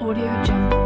AudioJungle.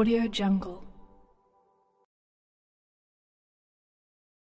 AudioJungle.